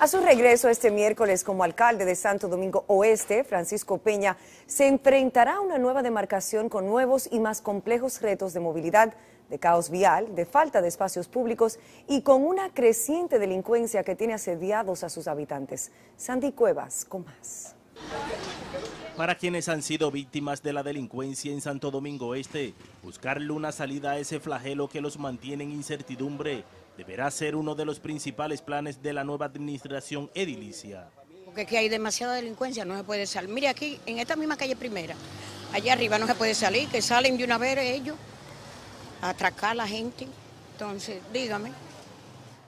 A su regreso este miércoles como alcalde de Santo Domingo Oeste, Francisco Peña se enfrentará a una nueva demarcación con nuevos y más complejos retos de movilidad, de caos vial, de falta de espacios públicos y con una creciente delincuencia que tiene asediados a sus habitantes. Sandy Cuevas con más. Para quienes han sido víctimas de la delincuencia en Santo Domingo Este, buscarle una salida a ese flagelo que los mantiene en incertidumbre deberá ser uno de los principales planes de la nueva administración edilicia. Porque aquí hay demasiada delincuencia, no se puede salir. Mire aquí, en esta misma calle primera, allá arriba no se puede salir, que salen de una vez ellos a atracar a la gente. Entonces, dígame.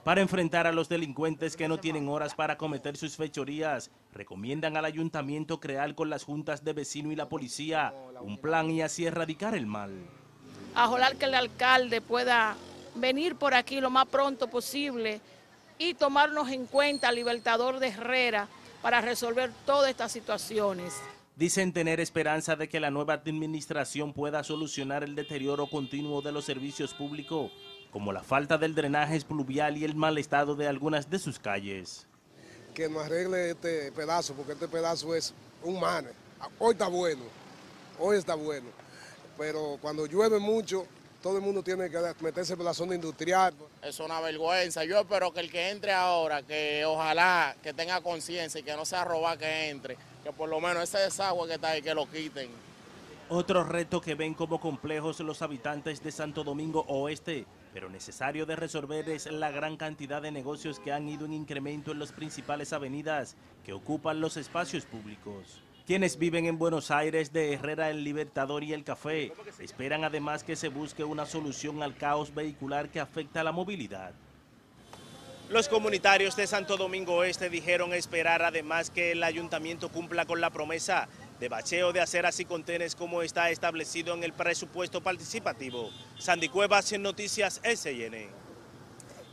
Para enfrentar a los delincuentes que no tienen horas para cometer sus fechorías, recomiendan al ayuntamiento crear con las juntas de vecinos y la policía un plan y así erradicar el mal. Ojalá que el alcalde pueda venir por aquí lo más pronto posible y tomarnos en cuenta al Libertador de Herrera para resolver todas estas situaciones. Dicen tener esperanza de que la nueva administración pueda solucionar el deterioro continuo de los servicios públicos, como la falta del drenaje pluvial y el mal estado de algunas de sus calles. Que nos arregle este pedazo, porque este pedazo es un mane. Hoy está bueno, pero cuando llueve mucho, todo el mundo tiene que meterse por la zona industrial. Es una vergüenza. Yo espero que el que entre ahora, que ojalá que tenga conciencia y que no sea robar que entre, que por lo menos ese desagüe que está ahí, que lo quiten. Otro reto que ven como complejos los habitantes de Santo Domingo Oeste, pero necesario de resolver, es la gran cantidad de negocios que han ido en incremento en las principales avenidas que ocupan los espacios públicos. Quienes viven en Buenos Aires, de Herrera, El Libertador y El Café, esperan además que se busque una solución al caos vehicular que afecta a la movilidad. Los comunitarios de Santo Domingo Oeste dijeron esperar además que el ayuntamiento cumpla con la promesa de bacheo de aceras y contenes como está establecido en el presupuesto participativo. Sandy Cuevas en Noticias SN.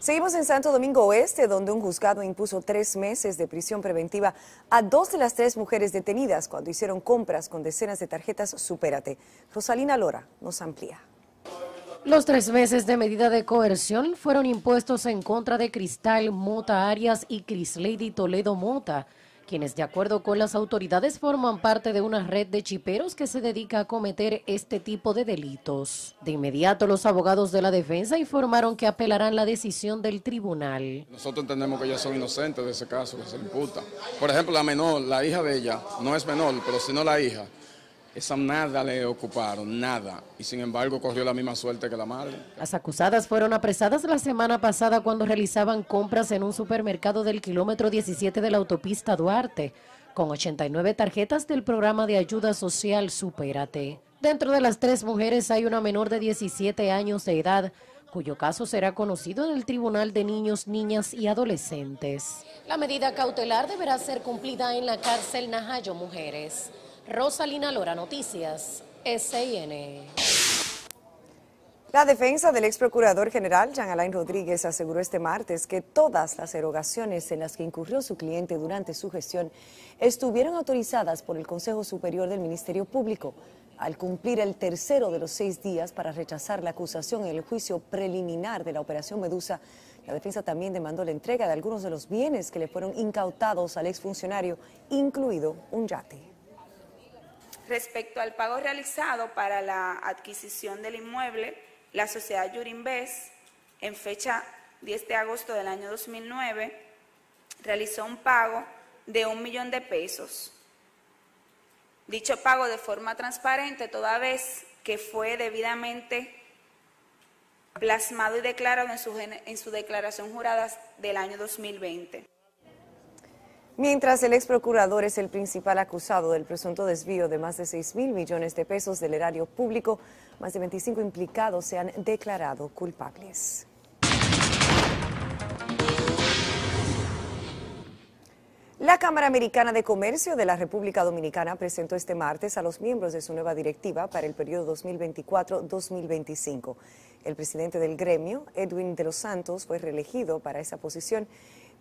Seguimos en Santo Domingo Oeste, donde un juzgado impuso 3 meses de prisión preventiva a 2 de las 3 mujeres detenidas cuando hicieron compras con decenas de tarjetas Supérate. Rosalina Lora nos amplía. Los 3 meses de medida de coerción fueron impuestos en contra de Cristal Mota Arias y Crislady Toledo Mota, quienes de acuerdo con las autoridades forman parte de una red de chiperos que se dedica a cometer este tipo de delitos. De inmediato los abogados de la defensa informaron que apelarán la decisión del tribunal. Nosotros entendemos que ellas son inocentes de ese caso que se le imputa. Por ejemplo, la menor, la hija de ella, no es menor, pero sino la hija, esa nada le ocuparon, nada, y sin embargo corrió la misma suerte que la madre. Las acusadas fueron apresadas la semana pasada cuando realizaban compras en un supermercado del kilómetro 17 de la autopista Duarte, con 89 tarjetas del programa de ayuda social Supérate. Dentro de las 3 mujeres hay una menor de 17 años de edad, cuyo caso será conocido en el Tribunal de Niños, Niñas y Adolescentes. La medida cautelar deberá ser cumplida en la cárcel Najayo Mujeres. Rosalina Lora, Noticias SN. La defensa del ex procurador general Jean Alain Rodríguez aseguró este martes que todas las erogaciones en las que incurrió su cliente durante su gestión estuvieron autorizadas por el Consejo Superior del Ministerio Público. Al cumplir el tercero de los 6 días para rechazar la acusación en el juicio preliminar de la Operación Medusa, la defensa también demandó la entrega de algunos de los bienes que le fueron incautados al exfuncionario, incluido un yate. Respecto al pago realizado para la adquisición del inmueble, la sociedad Yurimbés, en fecha 10 de agosto del año 2009, realizó un pago de 1 millón de pesos. Dicho pago de forma transparente, toda vez que fue debidamente plasmado y declarado en su declaración jurada del año 2020. Mientras, el ex procurador es el principal acusado del presunto desvío de más de 6.000 millones de pesos del erario público, más de 25 implicados se han declarado culpables. La Cámara Americana de Comercio de la República Dominicana presentó este martes a los miembros de su nueva directiva para el periodo 2024-2025. El presidente del gremio, Edwin de los Santos, fue reelegido para esa posición,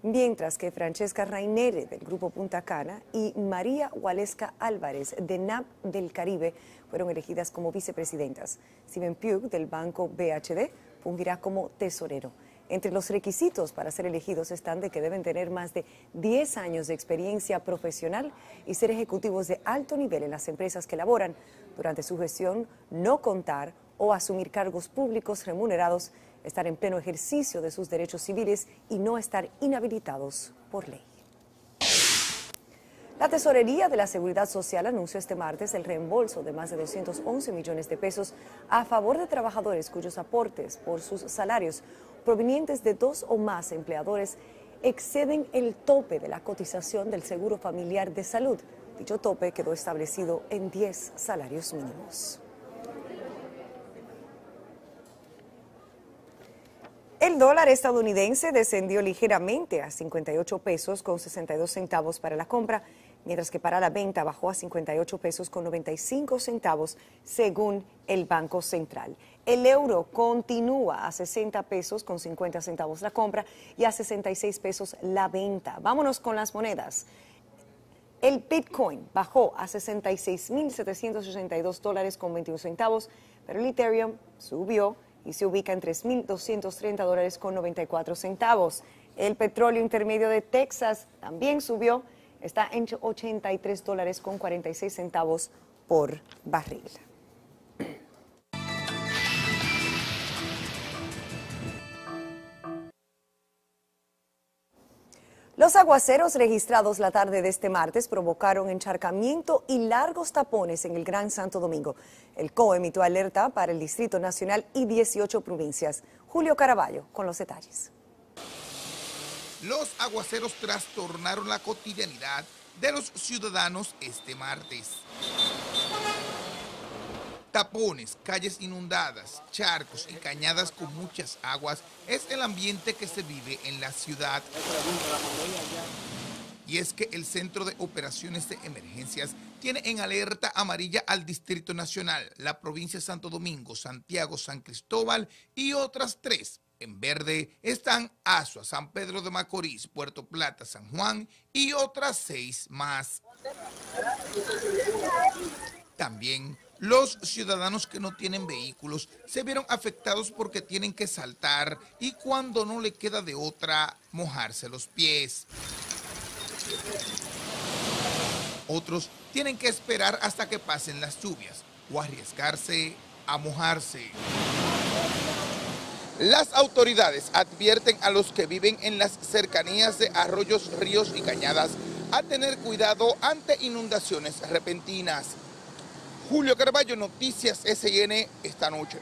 mientras que Francesca Rainere, del Grupo Punta Cana, y María Gualesca Álvarez, de NAP del Caribe, fueron elegidas como vicepresidentas. Siven Piu, del Banco BHD, fungirá como tesorero. Entre los requisitos para ser elegidos están de que deben tener más de 10 años de experiencia profesional y ser ejecutivos de alto nivel en las empresas que laboran durante su gestión, no contar o asumir cargos públicos remunerados, estar en pleno ejercicio de sus derechos civiles y no estar inhabilitados por ley. La Tesorería de la Seguridad Social anunció este martes el reembolso de más de 211 millones de pesos a favor de trabajadores cuyos aportes por sus salarios provenientes de 2 o más empleadores exceden el tope de la cotización del Seguro Familiar de Salud. Dicho tope quedó establecido en 10 salarios mínimos. El dólar estadounidense descendió ligeramente a 58 pesos con 62 centavos para la compra, mientras que para la venta bajó a 58 pesos con 95 centavos, según el Banco Central. El euro continúa a 60 pesos con 50 centavos la compra y a 66 pesos la venta. Vámonos con las monedas. El Bitcoin bajó a 66.782 dólares con 21 centavos, pero el Ethereum subió y se ubica en 3.230 dólares con 94 centavos. El petróleo intermedio de Texas también subió, está en 83 dólares con 46 centavos por barril. Los aguaceros registrados la tarde de este martes provocaron encharcamiento y largos tapones en el Gran Santo Domingo. El COE emitió alerta para el Distrito Nacional y 18 provincias. Julio Caraballo con los detalles. Los aguaceros trastornaron la cotidianidad de los ciudadanos este martes. Tapones, calles inundadas, charcos y cañadas con muchas aguas es el ambiente que se vive en la ciudad. Y es que el Centro de Operaciones de Emergencias tiene en alerta amarilla al Distrito Nacional, la provincia de Santo Domingo, Santiago, San Cristóbal y otras 3. En verde están Azua, San Pedro de Macorís, Puerto Plata, San Juan y otras 6 más. También los ciudadanos que no tienen vehículos se vieron afectados porque tienen que saltar y cuando no le queda de otra, mojarse los pies. Otros tienen que esperar hasta que pasen las lluvias o arriesgarse a mojarse. Las autoridades advierten a los que viven en las cercanías de arroyos, ríos y cañadas a tener cuidado ante inundaciones repentinas. Julio Carballo, Noticias SN, esta noche.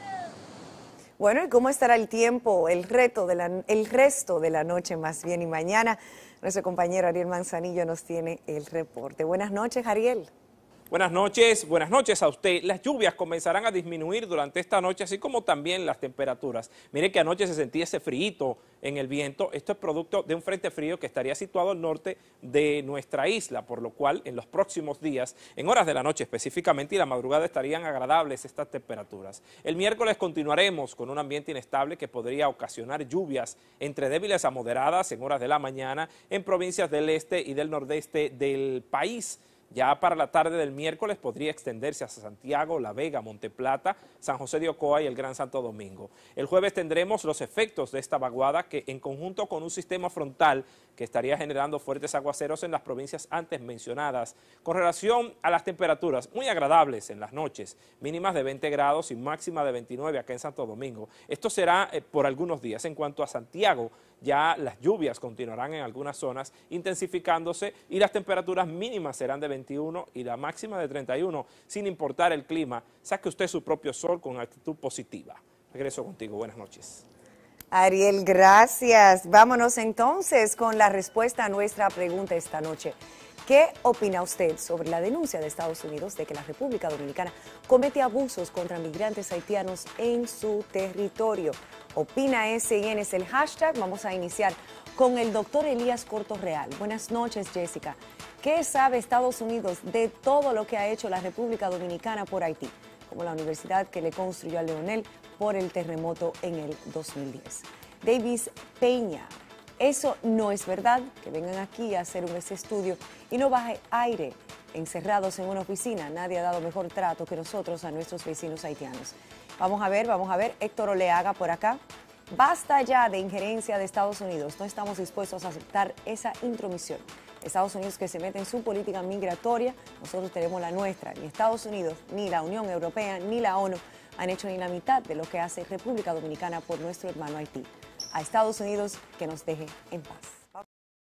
Bueno, ¿y cómo estará el tiempo, el resto de la noche más bien y mañana? Nuestro compañero Ariel Manzanillo nos tiene el reporte. Buenas noches, Ariel. Buenas noches a usted. Las lluvias comenzarán a disminuir durante esta noche, así como también las temperaturas. Mire que anoche se sentía ese frío en el viento. Esto es producto de un frente frío que estaría situado al norte de nuestra isla, por lo cual en los próximos días, en horas de la noche específicamente y la madrugada, estarían agradables estas temperaturas. El miércoles continuaremos con un ambiente inestable que podría ocasionar lluvias entre débiles a moderadas en horas de la mañana en provincias del este y del nordeste del país. Ya para la tarde del miércoles podría extenderse hacia Santiago, La Vega, Monteplata, San José de Ocoa y el Gran Santo Domingo. El jueves tendremos los efectos de esta vaguada que, en conjunto con un sistema frontal que estaría generando fuertes aguaceros en las provincias antes mencionadas. Con relación a las temperaturas, muy agradables en las noches, mínimas de 20 grados y máxima de 29 acá en Santo Domingo. Esto será por algunos días. En cuanto a Santiago, ya las lluvias continuarán en algunas zonas intensificándose y las temperaturas mínimas serán de 21 y la máxima de 31, sin importar el clima. Saque usted su propio sol con actitud positiva. Regreso contigo, buenas noches. Ariel, gracias. Vámonos entonces con la respuesta a nuestra pregunta esta noche. ¿Qué opina usted sobre la denuncia de Estados Unidos de que la República Dominicana comete abusos contra migrantes haitianos en su territorio? Opina SN es el hashtag. Vamos a iniciar con el doctor Elías Cortorreal. Buenas noches, Jessica. ¿Qué sabe Estados Unidos de todo lo que ha hecho la República Dominicana por Haití? Como la universidad que le construyó a Leonel por el terremoto en el 2010. Davis Peña. Eso no es verdad, que vengan aquí a hacer ese estudio y no baje aire. Encerrados en una oficina, nadie ha dado mejor trato que nosotros a nuestros vecinos haitianos. Vamos a ver, Héctor Oleaga por acá. Basta ya de injerencia de Estados Unidos, no estamos dispuestos a aceptar esa intromisión. Estados Unidos que se mete en su política migratoria, nosotros tenemos la nuestra. Ni Estados Unidos, ni la Unión Europea, ni la ONU han hecho ni la mitad de lo que hace República Dominicana por nuestro hermano Haití. A Estados Unidos que nos deje en paz.